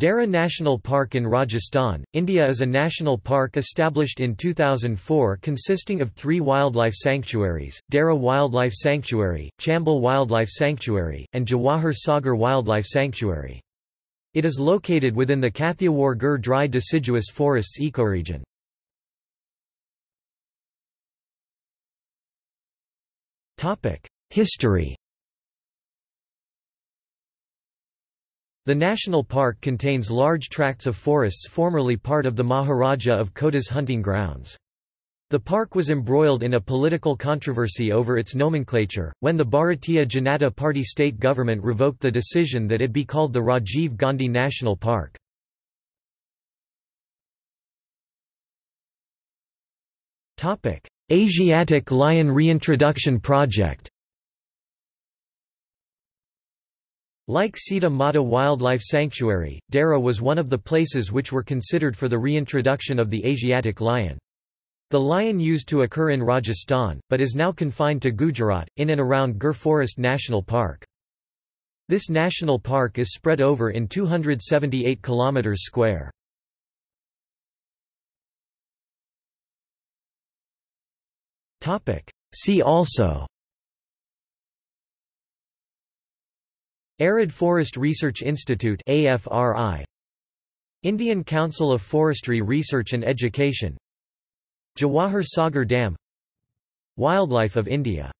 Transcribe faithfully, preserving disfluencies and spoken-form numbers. Darrah National Park in Rajasthan, India is a national park established in two thousand four consisting of three wildlife sanctuaries, Darrah Wildlife Sanctuary, Chambal Wildlife Sanctuary, and Jawahar Sagar Wildlife Sanctuary. It is located within the Kathiawar-Gir Dry Deciduous Forests ecoregion. History. The national park contains large tracts of forests formerly part of the Maharaja of Kota's hunting grounds. The park was embroiled in a political controversy over its nomenclature, when the Bharatiya Janata Party state government revoked the decision that it be called the Rajiv Gandhi National Park. Asiatic Lion Reintroduction Project. Like Sita Mata Wildlife Sanctuary, Darrah was one of the places which were considered for the reintroduction of the Asiatic lion. The lion used to occur in Rajasthan, but is now confined to Gujarat, in and around Gir Forest National Park. This national park is spread over in two hundred seventy-eight kilometers square. See also: Arid Forest Research Institute (A F R I), Indian Council of Forestry Research and Education, Jawahar Sagar Dam, Wildlife of India.